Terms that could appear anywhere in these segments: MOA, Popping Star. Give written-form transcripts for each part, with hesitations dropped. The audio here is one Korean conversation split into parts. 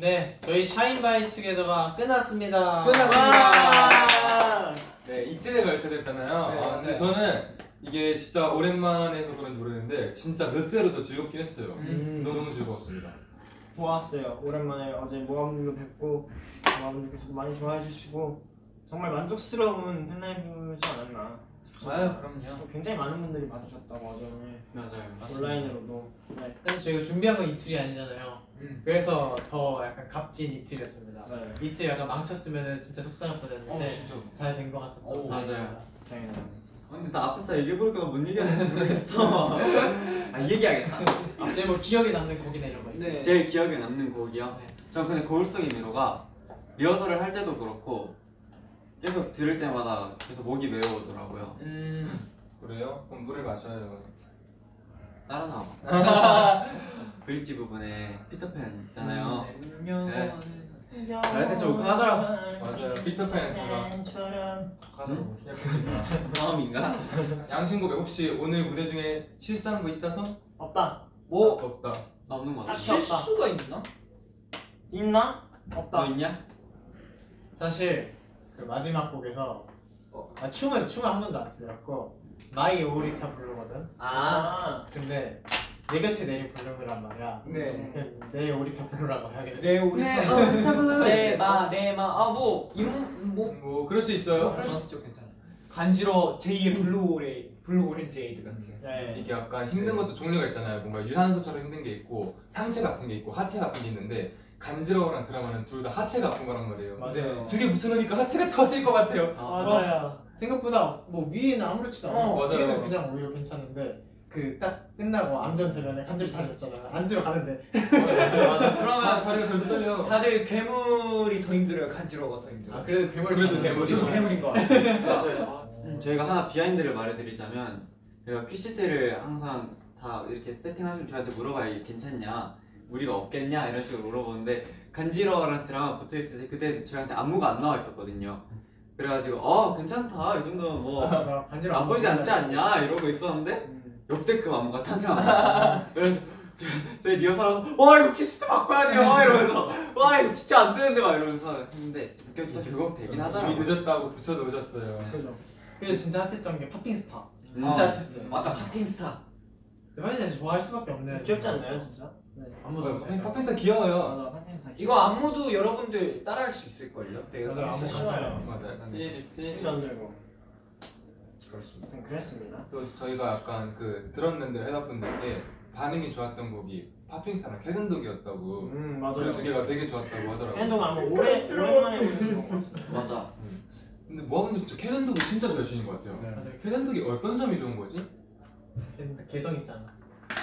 네, 저희 샤인 바이 투게더가 끝났습니다. 끝났습니다. 네, 이틀에 걸쳐졌잖아요. 네, 아, 근데 저는 이게 진짜 오랜만에 해서 그런 노래인데 진짜 몇 배로 더 즐겁긴 했어요. 너무 즐거웠습니다. 좋았어요. 오랜만에 어제 모감님도 뵙고 모감님께서도 많이 좋아해 주시고 정말 만족스러운 팬라이브지 않았나 싶어요. 아유, 그럼요. 굉장히 많은 분들이 봐주셨다고 어제는. 맞아요. 온라인으로도. 네. 사실 저희가 준비한 건 이틀이 아니잖아요. 그래서 더 약간 값진 이틀이었습니다. 네. 이틀 약간 망쳤으면 진짜 속상할 뻔했는데 잘 된 것 같았어. 오, 맞아요. 다행이네요. 근데 나 앞에서 얘기해보니까 뭔 얘기하는지 모르겠어. 아, 얘기하겠다. 아, 제일 뭐 기억에 남는 곡이나 이런 거 있어요? 네. 제일 기억에 남는 곡이요? 네. 전 근데 거울 속의 미로가 리허설을 할 때도 그렇고 계속 들을 때마다 계속 목이 메어오더라고요. 그래요? 그럼 물을 마셔요. 따라 나와. 브릿지 부분에 피터팬 있잖아요. 네. 나한테 좀 하더라. 맞아요. 피터팬 가자. 다음인가? 양신고백 혹시 오늘 무대 중에 실수한 거 있다서? 없다. 뭐? 없다. 나 없는 거 같아. 실수가 있나? 있나? 없다. 너 있냐? 사실 그 마지막 곡에서 춤을 한 번도 안 들었고 마이 오리타 부르거든. 아. 근데 내 곁에 내리 부르란 말이야. 네. 내 오리타 부르라고 해야겠어. 내 오리타 부르. 내마 아 뭐 이런 뭐 그럴 수 있어요. 뭐, 그럴 수 있죠. 괜찮아. 간지러 제2의 블루 오렌지 에이드 같은. 네. 이게 약간 힘든 것도 종류가 있잖아요. 뭔가 유산소처럼 힘든 게 있고 상체가 아픈 게 있고 하체가 아픈 게 있는데 간지러워랑 드라마는 둘 다 하체가 아픈 거란 말이에요. 맞아요. 되게 붙여놓으니까 하체가 터질 것 같아요. 아, 맞아요. 생각보다 뭐 위에는 아무렇지도 않아. 위에는 그냥 오히려 괜찮은데. 그 딱 끝나고 암전 대면에 간절히 잘해줬잖아요. 앉으러 가는데 그러면 다리가 절대 떨려. 다들 괴물이 더 힘들어요. 간지러워가 더 힘들어요. 아 그래도 괴물인 거 같아요. 맞아요. 저희가 하나 비하인드를 말해드리자면 저희가 퀴시트를 항상 다 이렇게 세팅하시면 저희한테 물어봐요. 괜찮냐? 우리가 없겠냐? 이런 식으로 물어보는데 간지러워라는 드라마 붙어있을 때 그때 저희한테 안무가 안 나와 있었거든요. 그래가지고 괜찮다. 이 정도면 뭐 안 보이지 않지 않냐? 이러고 있었는데 역대급 안무가 탄생합니다. 그래서 저희 리허설하고 와 이거 키스도 바꿔야 돼요 이러면서 와 이거 진짜 안 되는데 막 이러면서 했는데 결국 되긴 하더라고요. 늦었다고 붙여도 늦었어요. 그죠. 그래서 진짜 핫했던 게 팝핑스타. 진짜 핫했어요. 아까 팝핑스타. 팝핑스타 좋아할 수밖에 없는. 귀엽지 않나요 진짜? 네. 안무도 팝핑스타 귀여워요. 맞아. 이거 안무도 여러분들 따라할 수 있을걸요? 맞아. 안무 쉬워요. 맞아. 찌릿찌릿. 그렇습니다. 그랬습니다. 또 저희가 약간 그 들었는데 회사분들께 반응이 좋았던 곡이 팝핑스타랑 캐든 독이었다고. 맞아요. 두 개가 되게 좋았다고 하더라고요. 캐든 독은 아마 오랜만에 보는 것 같아요. 맞아. 근데 모아분들 진짜 캐든 독이 진짜 잘 주신 것 같아요. 네. 맞아요. 캐든 독이 어떤 점이 좋은 거지? 캐든 독 개성 있잖아.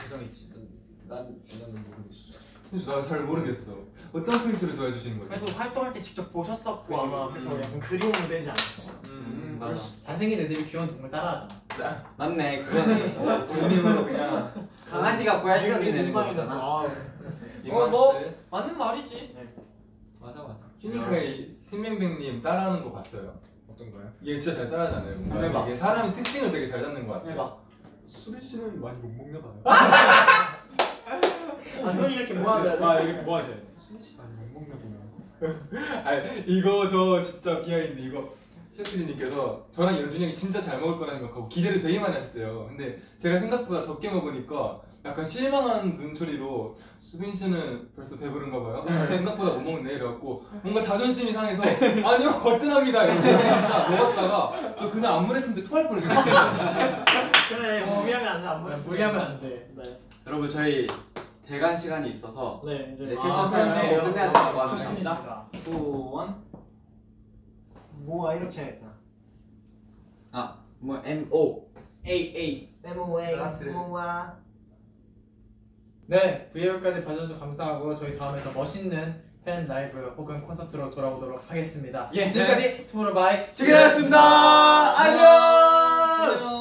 개성 있지. 난 모르겠어. 그래서 나 잘 모르겠어. 어떤 포인트를 좋아해 주시는 거지? 그래도 활동할 때 직접 보셨었고 아마 그래서 그리운 무대지 않았어. 맞아. 잘생긴 애들이 귀여운 동물 따라하잖아. 맞네. 그거는 본인으로 그냥 강아지가 고양이가 되는 거잖아. 맞는 말이지. 네. 맞아. 흰맹맹님 따라하는 거 봤어요? 어떤 거요? 얘 진짜 잘 따라하잖아요. 근데 막 이게 사람이 특징을 되게 잘 잡는 거 같아요. 막 수빈 씨는 많이 못 먹나 봐요. 손이 이렇게 모아져야 돼. 이렇게 모아져야 돼. 수빈 씨 많이 못 먹나 보네요. 이거 저 진짜 비하인드 이거. 셰프님께서 저랑 연준이 형이 진짜 잘 먹을 거라는 생각하고 기대를 되게 많이 하셨대요. 근데 제가 생각보다 적게 먹으니까 약간 실망한 눈초리로 수빈 씨는 벌써 배부른가 봐요? 생각보다 못 먹네 이래갖고 뭔가 자존심이 상해서 아니요 거뜬합니다 이러면서 진짜 먹었다가 저 그날 안무했을 때 토할 뻔했어요. 그래 무리하면 안 돼. 무리하면 안 돼. 네. 여러분 저희 대관 시간이 있어서 네 이제 괜찮다고 끝내야 된다고 합니다. 좋습니다. 소원 뭐가 이렇게 해야겠다. MOA. 네, VLIVE까지 봐주셔서 감사하고 저희 다음에 더 멋있는 팬 라이브 혹은 콘서트로 돌아오도록 하겠습니다. 예, 지금까지 투모로우 바이 투게더였습니다. 안녕.